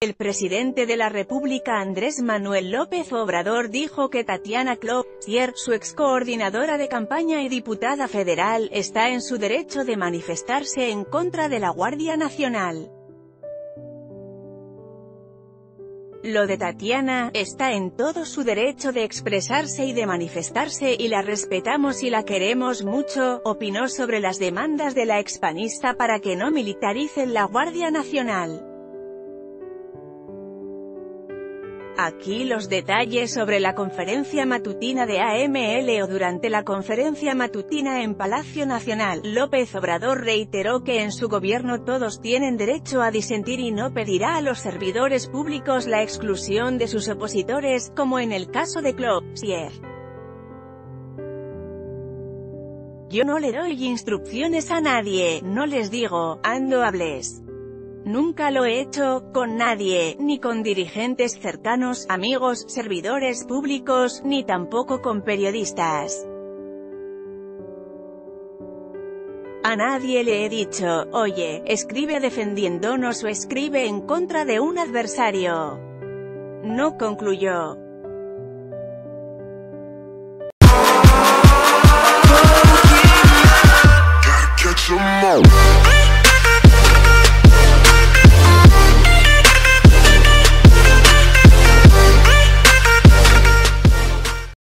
El presidente de la República Andrés Manuel López Obrador dijo que Tatiana Clouthier, su ex coordinadora de campaña y diputada federal, está en su derecho de manifestarse en contra de la Guardia Nacional. Lo de Tatiana, está en todo su derecho de expresarse y de manifestarse y la respetamos y la queremos mucho, opinó sobre las demandas de la expanista para que no militaricen la Guardia Nacional. Aquí los detalles sobre la conferencia matutina de AMLO. Durante la conferencia matutina en Palacio Nacional, López Obrador reiteró que en su gobierno todos tienen derecho a disentir y no pedirá a los servidores públicos la exclusión de sus opositores, como en el caso de Clouthier. Yo no le doy instrucciones a nadie, no les digo, ando hables. Nunca lo he hecho, con nadie, ni con dirigentes cercanos, amigos, servidores públicos, ni tampoco con periodistas. A nadie le he dicho, oye, escribe defendiéndonos o escribe en contra de un adversario. No, concluyó.